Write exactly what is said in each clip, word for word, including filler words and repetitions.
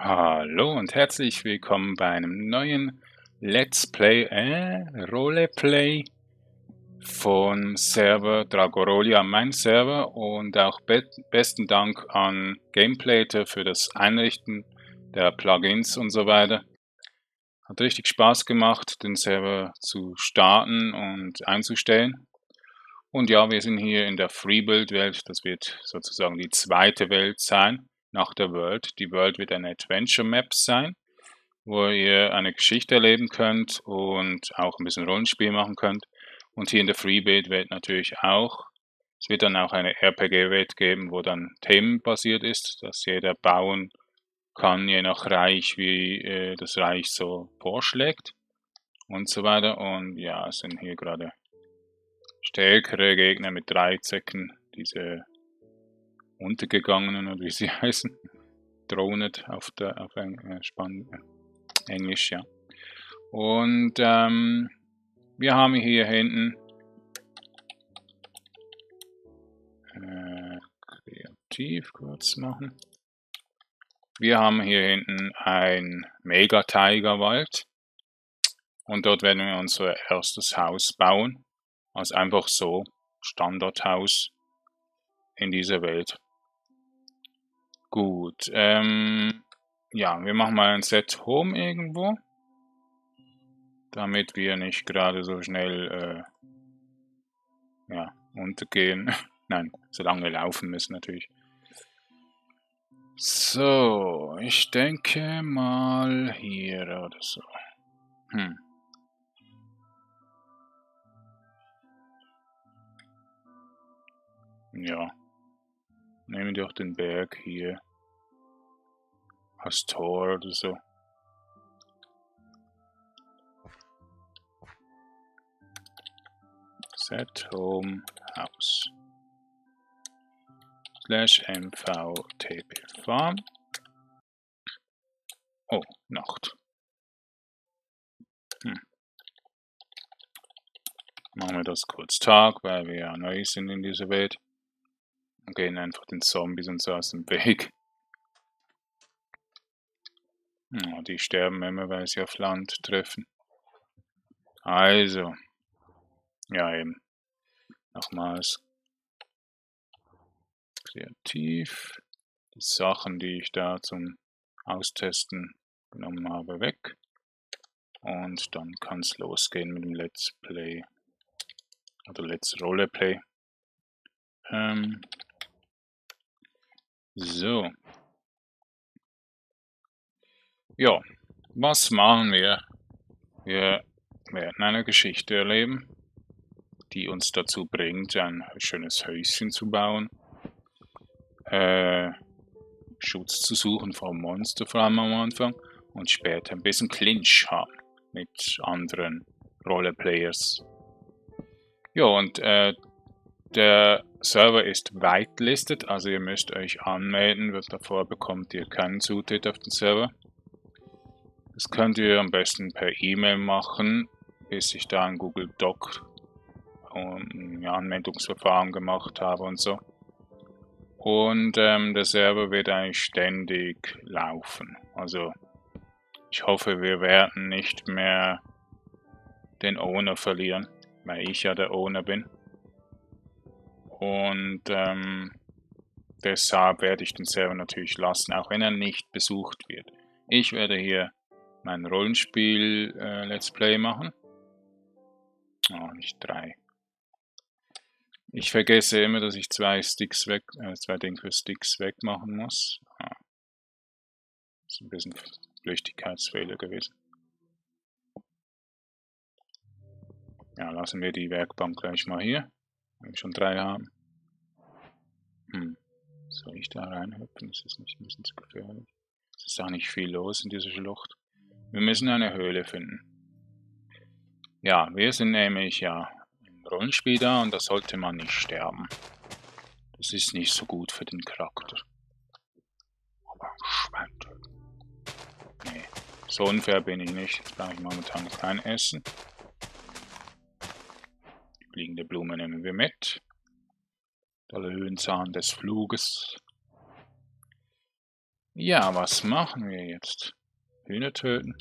Hallo und herzlich willkommen bei einem neuen Let's Play, äh, Roleplay von Server Dragorolia, mein Server, und auch be besten Dank an Gameplayter für das Einrichten der Plugins und so weiter. Hat richtig Spaß gemacht, den Server zu starten und einzustellen. Und ja, wir sind hier in der Freebuild-Welt, das wird sozusagen die zweite Welt sein. Nach der World. Die World wird eine Adventure Map sein, wo ihr eine Geschichte erleben könnt und auch ein bisschen Rollenspiel machen könnt. Und hier in der Freebuild-Welt natürlich auch. Es wird dann auch eine R P G-Welt geben, wo dann themenbasiert ist, dass jeder bauen kann, je nach Reich, wie äh, das Reich so vorschlägt und so weiter. Und ja, es sind hier gerade stärkere Gegner mit Dreizecken, diese Untergegangenen oder wie sie heißen. Drowned auf der auf Eng, äh, Span Englisch, ja. Und ähm, wir haben hier hinten äh, kreativ kurz machen. Wir haben hier hinten ein Mega-Tiger-Wald und dort werden wir unser erstes Haus bauen. Also einfach so Standardhaus in dieser Welt. Gut, ähm, ja, wir machen mal ein Set Home irgendwo, damit wir nicht gerade so schnell äh, ja, untergehen. Nein, solange wir laufen müssen natürlich. So, ich denke mal hier oder so. Hm. Ja. Nehmen wir doch den Berg hier als Tor oder so. Set Home House. Slash M V T P Farm. Oh, Nacht. Hm. Machen wir das kurz Tag, weil wir ja neu sind in dieser Welt. Und gehen einfach den Zombies und so aus dem Weg. Oh, die sterben immer, weil sie auf Land treffen. Also. Ja, eben. Nochmals. Kreativ. Die Sachen, die ich da zum Austesten genommen habe, weg. Und dann kann es losgehen mit dem Let's Play. Oder Let's Roleplay. Ähm. So. Ja, was machen wir? Wir werden eine Geschichte erleben, die uns dazu bringt, ein schönes Häuschen zu bauen, äh, Schutz zu suchen vor Monster, vor allem am Anfang, und später ein bisschen Clinch haben mit anderen Roleplayers. Ja, und äh, der Server ist whitelisted, also ihr müsst euch anmelden, weil davor bekommt ihr keinen Zutritt auf den Server. Das könnt ihr am besten per E-Mail machen, bis ich da ein Google Doc und ein Anmeldungsverfahren gemacht habe und so. Und ähm, der Server wird eigentlich ständig laufen. Also ich hoffe, wir werden nicht mehr den Owner verlieren, weil ich ja der Owner bin. Und ähm, deshalb werde ich den Server natürlich lassen, auch wenn er nicht besucht wird. Ich werde hier mein Rollenspiel äh, Let's Play machen. Oh, nicht drei. Ich vergesse immer, dass ich zwei Sticks weg, äh, zwei Dinge für Sticks wegmachen muss. Ah. Ist ein bisschen Flüchtigkeitsfehler gewesen. Ja, lassen wir die Werkbank gleich mal hier. Wenn wir schon drei haben. Hm. Soll ich da reinhüpfen? Ist das nicht ein bisschen zu gefährlich? Es ist auch nicht viel los in dieser Schlucht. Wir müssen eine Höhle finden. Ja, wir sind nämlich ja im Rollenspiel da und da sollte man nicht sterben. Das ist nicht so gut für den Charakter. Aber Schwein. Nee, so unfair bin ich nicht. Jetzt brauche ich momentan noch kein Essen. Fliegende Blume nehmen wir mit. Der Löwenzahn des Fluges. Ja, was machen wir jetzt? Hühner töten.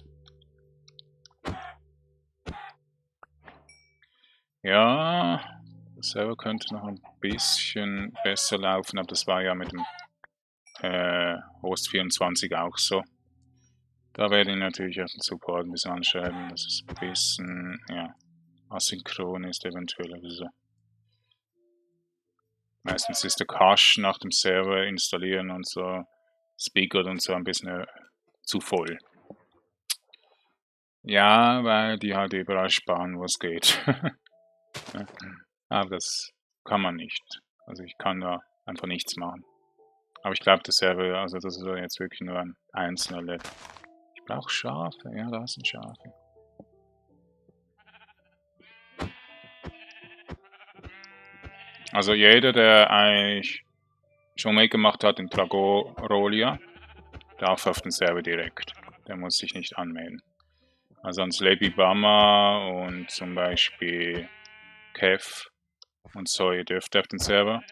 Ja, das Server könnte noch ein bisschen besser laufen, aber das war ja mit dem äh, Host vierundzwanzig auch so. Da werde ich natürlich auf den Support ein bisschen anschreiben, dass es ein bisschen ja, asynchron ist eventuell oder so. Meistens ist der Cache nach dem Server installieren und so, Speaker und so ein bisschen zu voll. Ja, weil die halt überall sparen, wo es geht. Aber das kann man nicht. Also ich kann da einfach nichts machen. Aber ich glaube, der Server, also das ist jetzt wirklich nur ein einzelner Level. Ich brauche Schafe. Ja, da sind Schafe. Also jeder, der eigentlich schon mitgemacht hat in Dragorolia, darf auf den Server direkt. Der muss sich nicht anmelden. Also ans Lady Bama und zum Beispiel Kev und so, ihr dürft auf den Server.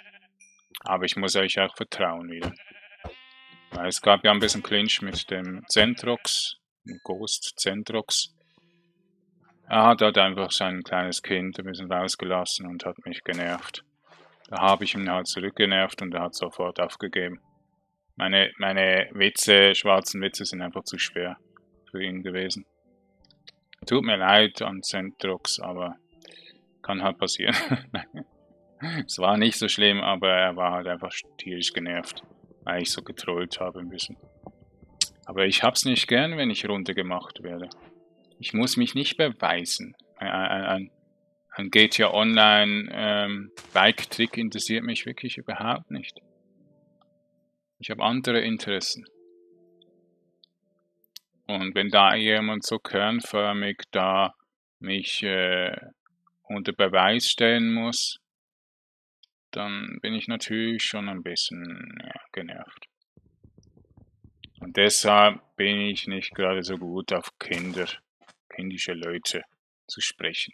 Aber ich muss euch auch vertrauen wieder. Weil es gab ja ein bisschen Clinch mit dem Zentrox, dem Ghost Zentrox. Er hat halt einfach sein kleines Kind ein bisschen rausgelassen und hat mich genervt. Da habe ich ihn halt zurückgenervt und er hat sofort aufgegeben. Meine, meine Witze, schwarzen Witze sind einfach zu schwer für ihn gewesen. Tut mir leid an Zentrox, aber kann halt passieren. Es war nicht so schlimm, aber er war halt einfach tierisch genervt, weil ich so getrollt habe ein bisschen. Aber ich hab's nicht gern, wenn ich runtergemacht werde. Ich muss mich nicht beweisen. Ein, ein, ein G T A Online ähm, Bike-Trick interessiert mich wirklich überhaupt nicht. Ich habe andere Interessen. Und wenn da jemand so kernförmig da mich äh, unter Beweis stellen muss, dann bin ich natürlich schon ein bisschen ja, genervt. Und deshalb bin ich nicht gerade so gut auf Kinder, kindische Leute zu sprechen.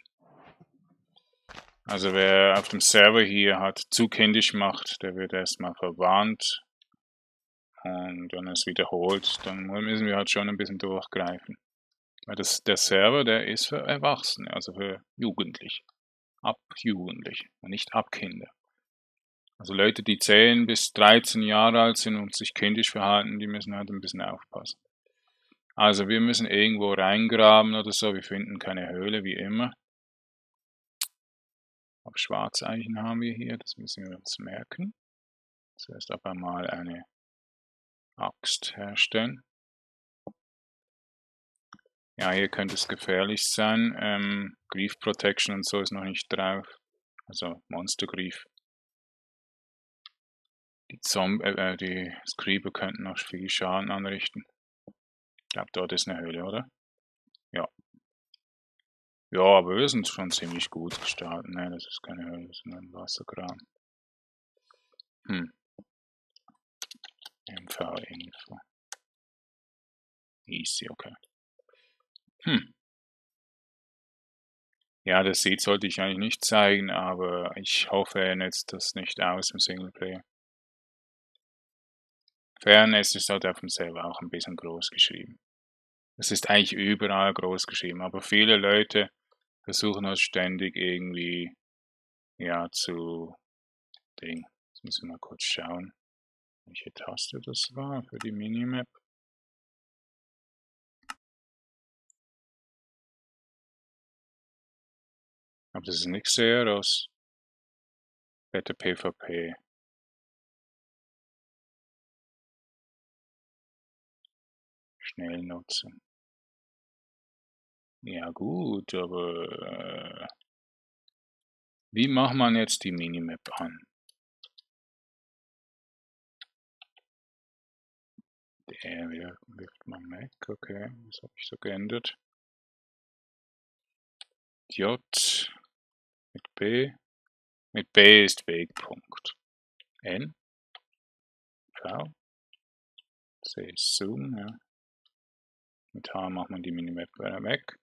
Also wer auf dem Server hier hat zu kindisch macht, der wird erstmal verwarnt. Und wenn es wiederholt, dann müssen wir halt schon ein bisschen durchgreifen. Weil das, der Server, der ist für Erwachsene, also für Jugendliche. Ab Jugendliche und nicht ab Kinder. Also Leute, die zehn bis dreizehn Jahre alt sind und sich kindisch verhalten, die müssen halt ein bisschen aufpassen. Also wir müssen irgendwo reingraben oder so, wir finden keine Höhle, wie immer. Auch Schwarzeichen haben wir hier, das müssen wir uns merken. Zuerst aber mal eine Axt herstellen. Ja, hier könnte es gefährlich sein. Ähm, Grief Protection und so ist noch nicht drauf. Also Monstergriff. Die Zomb äh, die Skribe könnten noch viel Schaden anrichten. Ich glaube, dort ist eine Höhle, oder? Ja. Ja, aber wir sind schon ziemlich gut gestartet. Ne, das ist keine Höhle, das ist nur ein Wassergraben. Hm. M V-Info. Easy, okay. Hm. Ja, das Seed sollte ich eigentlich nicht zeigen, aber ich hoffe, er nutzt das nicht aus im Singleplayer. Fairness ist halt auf dem Server auch ein bisschen groß geschrieben. Es ist eigentlich überall groß geschrieben, aber viele Leute versuchen halt ständig irgendwie, ja, zu Ding. Jetzt müssen wir mal kurz schauen, welche Taste das war für die Minimap. Aber das ist nichts sehr aus Better PvP. Schnell nutzen. Ja gut, aber äh, wie macht man jetzt die Minimap an? Der wirft man weg, okay, das habe ich so geändert. J mit B. Mit B ist Wegpunkt. N. V. C ist Zoom, ja. Mit H macht man die Minimap weg.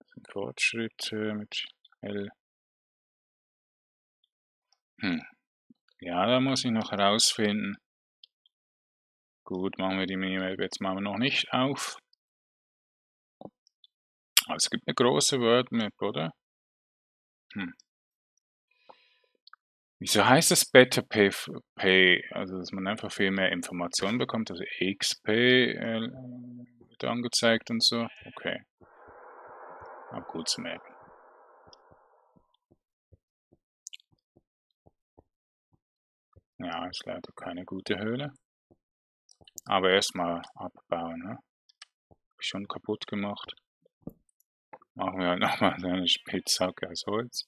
Das sind Fortschritte mit L. Hm. Ja, da muss ich noch herausfinden, Gut, machen wir die Minimap jetzt mal noch nicht auf. Aber es gibt eine große Worldmap, oder? Hm. Wieso heißt es Better Pay, Pay? Also, dass man einfach viel mehr Informationen bekommt. Also, X P äh, wird angezeigt und so. Okay. Aber gut zu merken. Ja, ist leider keine gute Höhle. Aber erstmal abbauen, ne? Hab ich schon kaputt gemacht. Machen wir halt nochmal so eine Spitzhacke aus Holz.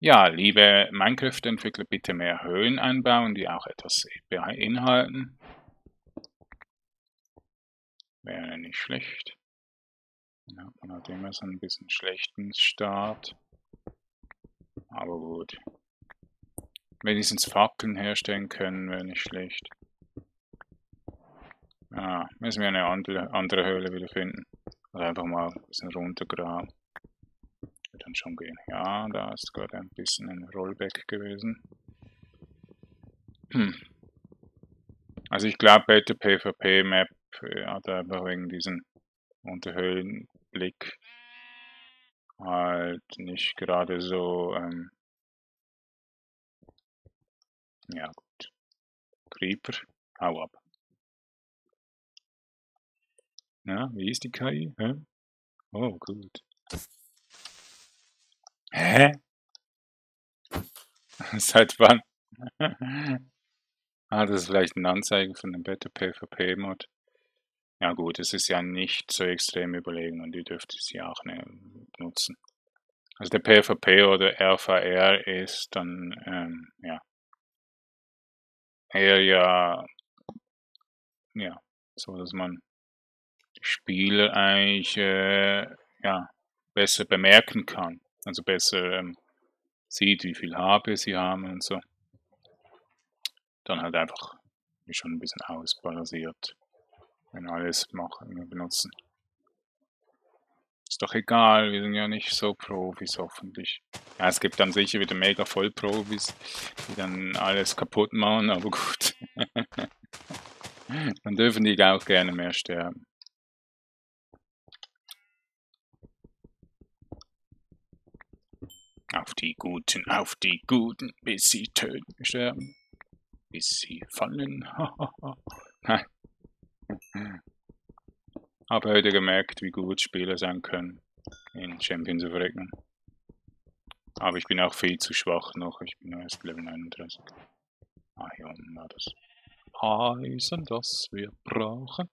Ja, liebe Minecraft-Entwickler, bitte mehr Höhlen einbauen, die auch etwas beinhalten. Wäre nicht schlecht. Dann hat man halt immer so ein bisschen schlechten Start. Aber gut. Wenigstens Fackeln herstellen können, wäre nicht schlecht. Ah, müssen wir eine andere, andere Höhle wieder finden. Oder einfach mal ein bisschen runtergraben. Wird dann schon gehen. Ja, da ist gerade ein bisschen ein Rollback gewesen. Hm. Also ich glaube, Better PvP Map hat einfach wegen diesem Unterhöhlenblick halt nicht gerade so, ähm, ja gut. Creeper, hau ab. Ja, wie ist die K I? Hä? Oh, gut. Hä? Seit wann? Ah, das ist vielleicht eine Anzeige von dem Better PvP-Mod. Ja gut, es ist ja nicht so extrem überlegen und ihr dürft es ja auch nutzen. Also der PvP oder R V R ist dann, ähm, ja. Eher ja, ja, so dass man die Spieler eigentlich, äh, ja, besser bemerken kann. Also besser ähm, sieht, wie viel H P sie haben und so. Dann halt einfach schon ein bisschen ausbalanciert. Wenn alles machen, benutzen. Ist doch egal, wir sind ja nicht so Profis, hoffentlich. Ja, es gibt dann sicher wieder mega Vollprofis, die dann alles kaputt machen, aber gut. Dann dürfen die auch gerne mehr sterben. Auf die Guten, auf die Guten, bis sie töten, sterben. Bis sie fallen. Nein. Habe heute gemerkt, wie gut Spieler sein können in Champions of Reckoning. Aber ich bin auch viel zu schwach noch. Ich bin erst Level neununddreißig. Ah, hier unten war das Eisen, das wir brauchen.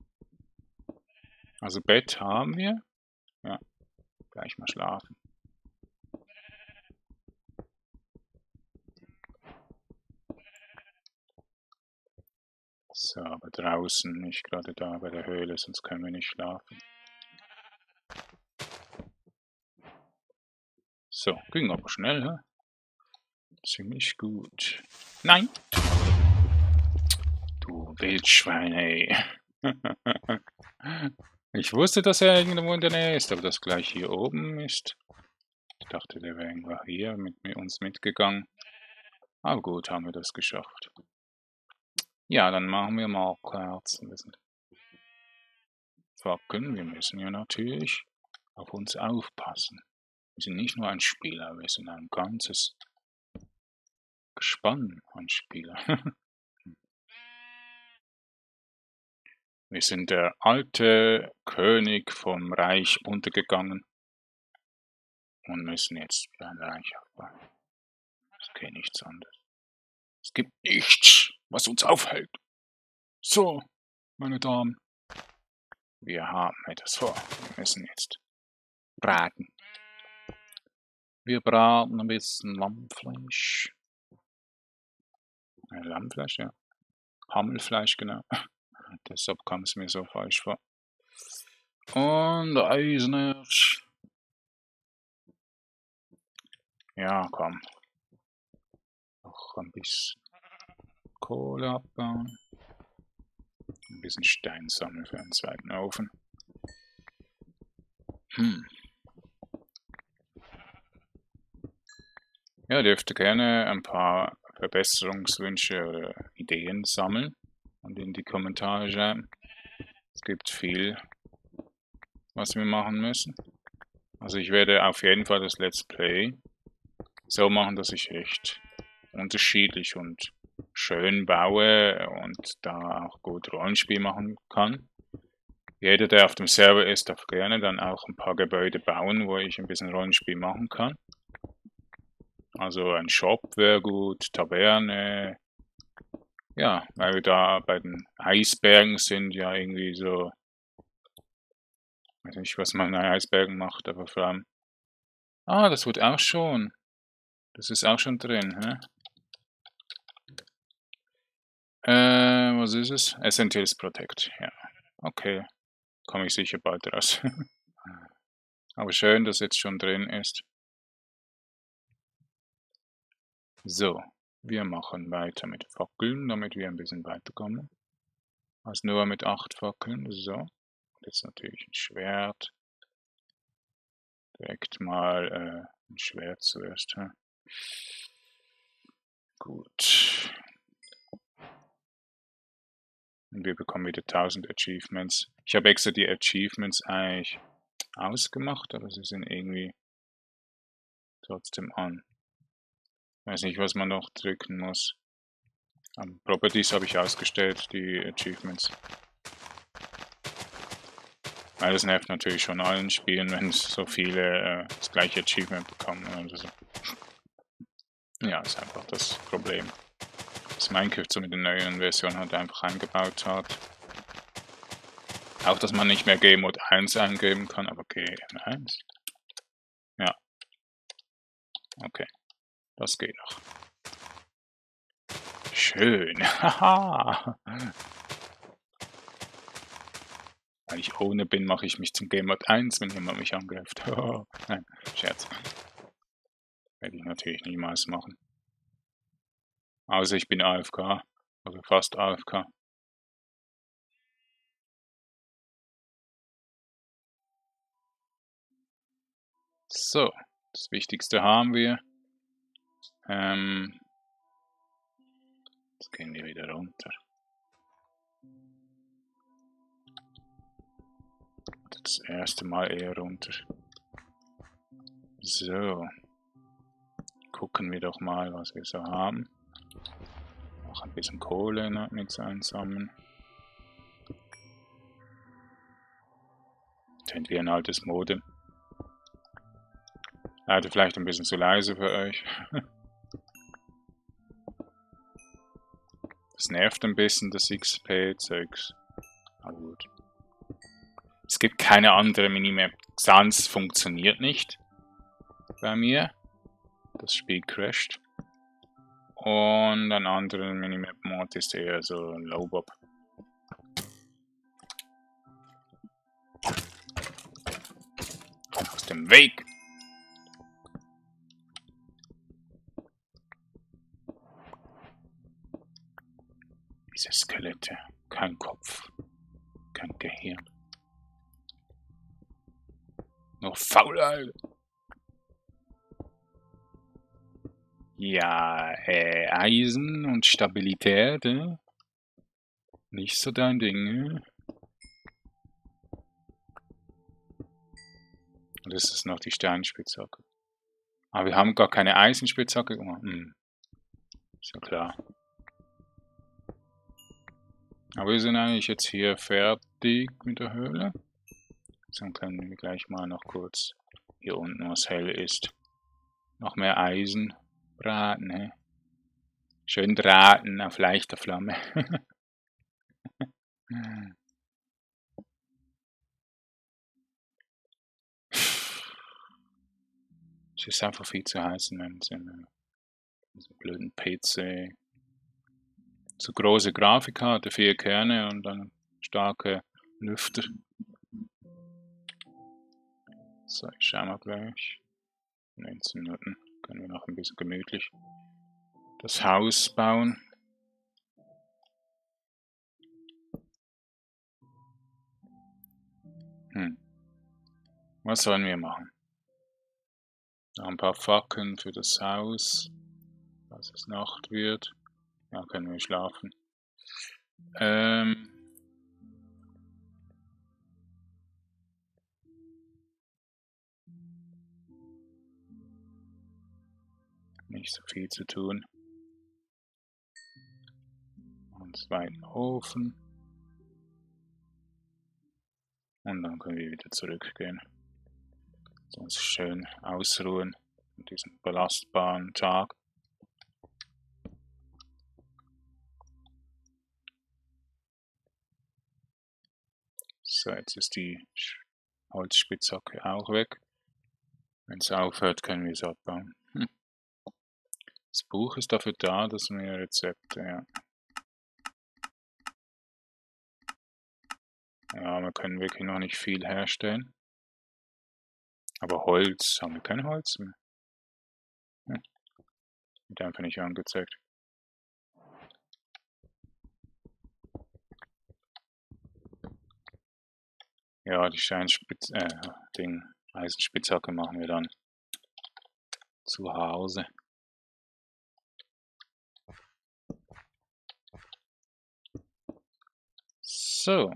Also Bett haben wir. Ja, gleich mal schlafen. So, aber draußen, nicht gerade da bei der Höhle, sonst können wir nicht schlafen. So, ging aber schnell, hä? Ziemlich gut. Nein! Du Wildschwein, ey! Ich wusste, dass er irgendwo in der Nähe ist, aber das gleich hier oben ist. Ich dachte, der wäre irgendwo hier mit uns mitgegangen. Aber gut, haben wir das geschafft. Ja, dann machen wir mal kurz ein bisschen Fackeln. Wir müssen ja natürlich auf uns aufpassen. Wir sind nicht nur ein Spieler, wir sind ein ganzes Gespann an Spieler. Wir sind der alte König vom Reich untergegangen und müssen jetzt ein Reich aufbauen. Es geht nichts anderes. Es gibt nichts, was uns aufhält. So, meine Damen. Wir haben etwas vor. Wir müssen jetzt braten. Wir braten ein bisschen Lammfleisch. Äh, Lammfleisch, ja. Hammelfleisch, genau. Deshalb kam es mir so falsch vor. Und Eisenerz. Ja, komm. Noch ein bisschen Kohle abbauen. Ein bisschen Stein sammeln für einen zweiten Ofen. Hm. Ja, dürfte gerne ein paar Verbesserungswünsche oder Ideen sammeln und in die Kommentare schreiben. Es gibt viel, was wir machen müssen. Also ich werde auf jeden Fall das Let's Play so machen, dass ich echt unterschiedlich und schön baue und da auch gut Rollenspiel machen kann. Jeder, der auf dem Server ist, darf gerne dann auch ein paar Gebäude bauen, wo ich ein bisschen Rollenspiel machen kann. Also ein Shop wäre gut, Taverne. Ja, weil wir da bei den Eisbergen sind, ja irgendwie so... Ich weiß nicht, was man an Eisbergen macht, aber vor allem... Ah, das wird auch schon. Das ist auch schon drin, hä? Äh, was ist es? Essentials Protect, ja. Okay, komme ich sicher bald raus. Aber schön, dass jetzt schon drin ist. So, wir machen weiter mit Fackeln, damit wir ein bisschen weiterkommen. Also nur mit acht Fackeln, so. Jetzt natürlich ein Schwert. Direkt mal äh, ein Schwert zuerst. Hm? Gut. Und wir bekommen wieder tausend Achievements. Ich habe extra die Achievements eigentlich ausgemacht, aber sie sind irgendwie trotzdem an. Ich weiß nicht, was man noch drücken muss. Um, Properties habe ich ausgestellt, die Achievements. Weil das nervt natürlich schon allen Spielen, wenn so viele äh, das gleiche Achievement bekommen. Oder so. Ja, ist einfach das Problem. Das Minecraft so mit der neuen Version halt einfach eingebaut hat. Auch, dass man nicht mehr G Mod eins eingeben kann, aber G M eins. Ja. Okay. Das geht noch. Schön. Haha. Weil ich ohne bin, mache ich mich zum Game Mod eins, wenn jemand mich angreift. Nein, Scherz. Werde ich natürlich niemals machen. Außer ich bin A F K. Also fast A F K. So, das Wichtigste haben wir. Ähm, jetzt gehen wir wieder runter. Das erste Mal eher runter. So. Gucken wir doch mal, was wir so haben. Noch ein bisschen Kohle mit einsammeln. Tönt wie ein altes Modem. Leider vielleicht ein bisschen zu leise für euch. Das nervt ein bisschen, das X P-Zeugs. Aber gut. Es gibt keine andere Minimap. Sans funktioniert nicht bei mir. Das Spiel crasht. Und ein anderer Minimap-Mod ist eher so ein Low-Bob. Aus dem Weg! Diese Skelette. Kein Kopf. Kein Gehirn. Noch faul. Ja, äh, Eisen und Stabilität, äh? Nicht so dein Ding, äh? Und das ist noch die Steinspitzhacke. Aber wir haben gar keine Eisenspitzhacke gemacht. Hm. Ist ja klar. Aber wir sind eigentlich jetzt hier fertig mit der Höhle. Dann können wir gleich mal noch kurz hier unten, was hell ist, noch mehr Eisen braten. He? Schön braten auf leichter Flamme. Es ist einfach viel zu heiß, wenn es einen blöden P C zu große Grafik hat, vier Kerne und dann starke Lüfter. So, ich schau mal gleich. neunzehn Minuten. Können wir noch ein bisschen gemütlich das Haus bauen. Hm. Was sollen wir machen? Noch ein paar Fackeln für das Haus. falls es Nacht wird. Ja, können wir schlafen. Ähm... Nicht so viel zu tun. Und zweiten Ofen. Und dann können wir wieder zurückgehen. Sonst schön ausruhen an diesem belastbaren Tag. So, jetzt ist die Holzspitzhacke auch weg. Wenn es aufhört, können wir es abbauen. Hm. Das Buch ist dafür da, dass wir Rezepte, ja. Ja, wir können wirklich noch nicht viel herstellen. Aber Holz, haben wir kein Holz mehr? Hm. Wird einfach nicht angezeigt. Ja, die Scheinspitz, äh, Ding, Eisenspitzhacke machen wir dann zu Hause. So.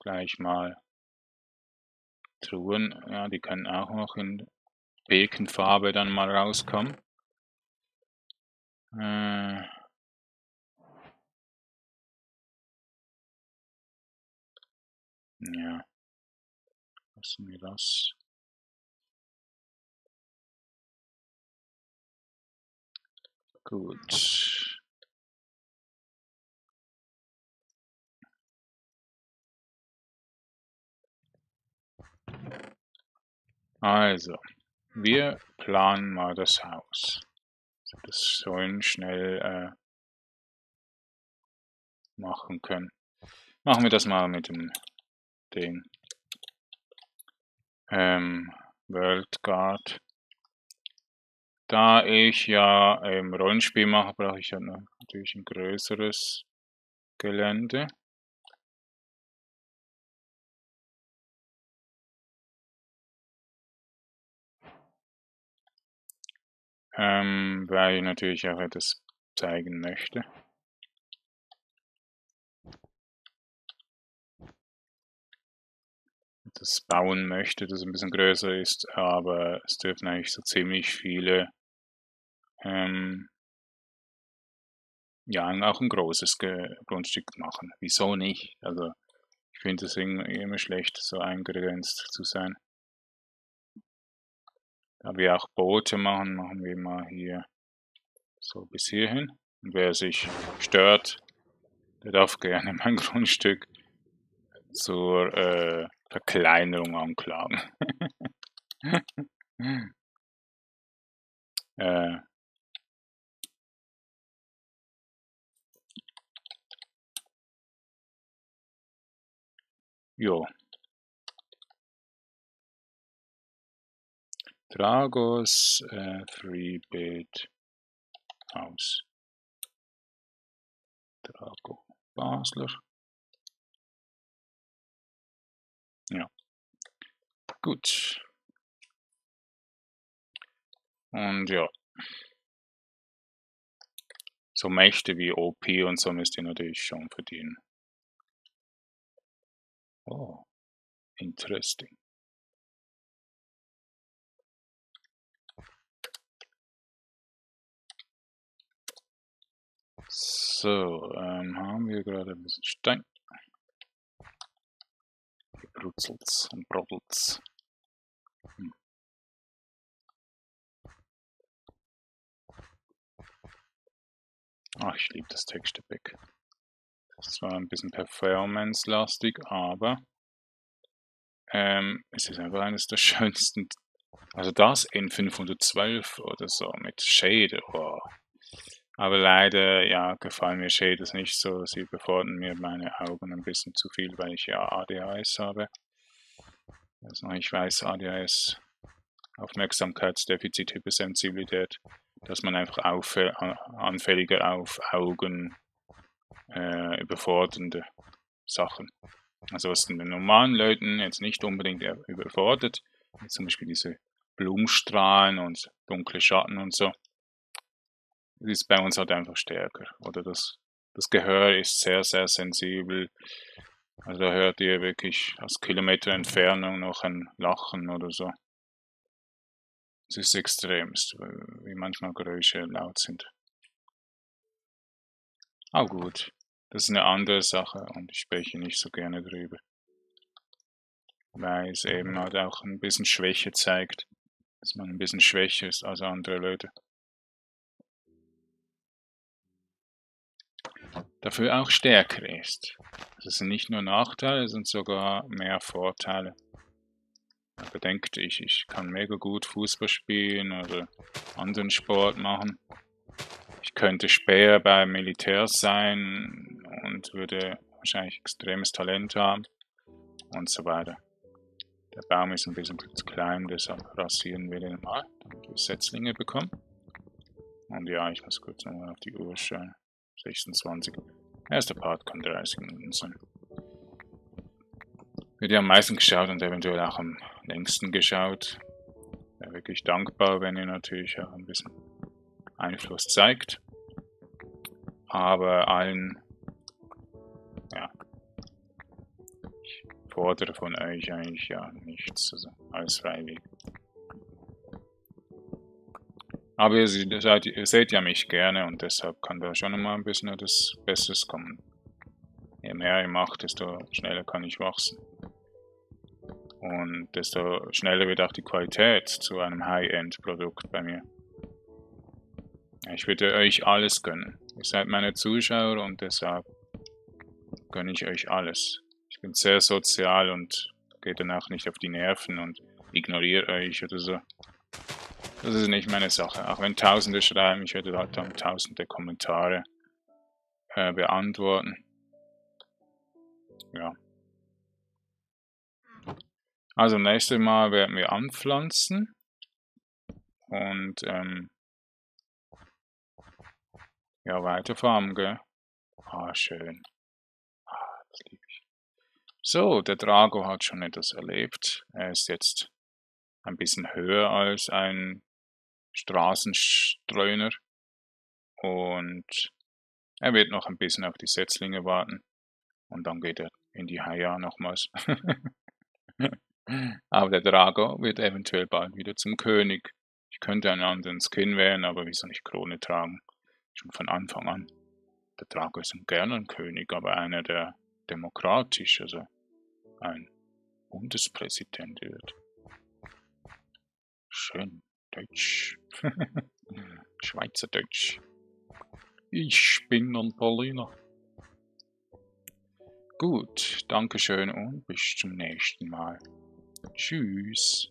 Gleich mal Truhen, ja, die können auch noch in Bekenfarbe dann mal rauskommen. Äh ja, lassen wir das. Gut. Also, wir planen mal das Haus. Das sollen schnell äh, machen können. Machen wir das mal mit dem Ding. Ähm, World Guard. Da ich ja ähm, Rollenspiel mache, brauche ich ja natürlich ein größeres Gelände. Ähm, weil ich natürlich auch etwas zeigen möchte. Das bauen möchte, das ein bisschen größer ist, aber es dürfen eigentlich so ziemlich viele, ähm, ja, auch ein großes Grundstück machen. Wieso nicht? Also, ich finde es immer schlecht, so eingegrenzt zu sein. Da wir auch Boote machen, machen wir mal hier so bis hierhin. Und wer sich stört, der darf gerne mein Grundstück zur äh, Verkleinerung anklagen. äh. Jo. Dragos äh, Freebuild Haus. Drago Basler. Ja. Gut. Und ja. So Mächte wie O P und so müsst ihr natürlich schon verdienen. Oh. Interesting. So, ähm, haben wir gerade ein bisschen Stein. Brutzelt's und broddelt's. Hm. Ach, ich liebe das Textdeck. Das ist zwar ein bisschen performance-lastig, aber ähm, es ist einfach eines der schönsten. Also das in fünfhundertzwölf oder so mit Shade. Oh. Aber leider, ja, gefallen mir Shaders nicht so. Sie überfordern mir meine Augen ein bisschen zu viel, weil ich ja A D H S habe. Also ich weiß, A D H S, Aufmerksamkeitsdefizit, Hypersensibilität, dass man einfach auf, anfälliger auf Augen äh, überfordernde Sachen. Also was den normalen Leuten jetzt nicht unbedingt überfordert, zum Beispiel diese Blumenstrahlen und dunkle Schatten und so. ist bei uns halt einfach stärker. Oder das, das Gehör ist sehr, sehr sensibel. Also da hört ihr wirklich aus Kilometer Entfernung noch ein Lachen oder so. Es ist extremst, wie manchmal Geräusche laut sind. Aber gut, das ist eine andere Sache und ich spreche nicht so gerne drüber. Weil es eben halt auch ein bisschen Schwäche zeigt, dass man ein bisschen schwächer ist als andere Leute. Dafür auch stärker ist. Das sind nicht nur Nachteile, es sind sogar mehr Vorteile. Aber denkt ich, ich kann mega gut Fußball spielen oder anderen Sport machen. Ich könnte Späher beim Militär sein und würde wahrscheinlich extremes Talent haben und so weiter. Der Baum ist ein bisschen zu klein, deshalb rasieren wir den mal, damit wir Setzlinge bekommen. Und ja, ich muss kurz nochmal auf die Uhr schauen. sechsundzwanzig. Erster Part kann dreißig Minuten sein. Wird ja am meisten geschaut und eventuell auch am längsten geschaut. Wäre wirklich dankbar, wenn ihr natürlich auch ein bisschen Einfluss zeigt. Aber allen, ja, ich fordere von euch eigentlich ja nichts, also alles freiwillig. Aber ihr seid, ihr seht ja mich gerne und deshalb kann da schon mal ein bisschen etwas Besseres kommen. Je mehr ihr macht, desto schneller kann ich wachsen. Und desto schneller wird auch die Qualität zu einem High-End-Produkt bei mir. Ich würde euch alles gönnen. Ihr seid meine Zuschauer und deshalb gönne ich euch alles. Ich bin sehr sozial und gehe danach nicht auf die Nerven und ignoriere euch oder so. Das ist nicht meine Sache. Auch wenn Tausende schreiben, ich werde halt dann Tausende Kommentare äh, beantworten. Ja. Also, nächstes Mal werden wir anpflanzen. Und, ähm, ja, weiter farmen, gell? Ah, schön. Ah, das liebe ich. So, der Drago hat schon etwas erlebt. Er ist jetzt ein bisschen höher als ein Straßenstreuner. Und er wird noch ein bisschen auf die Setzlinge warten. Und dann geht er in die Haia nochmals. Aber der Drago wird eventuell bald wieder zum König. Ich könnte einen anderen Skin wählen, aber wieso nicht Krone tragen? Schon von Anfang an. Der Drago ist gerne ein König, aber einer, der demokratisch, also ein Bundespräsident wird. Schön Deutsch. Schweizerdeutsch. Ich bin ein Berliner. Gut, danke schön und bis zum nächsten Mal. Tschüss.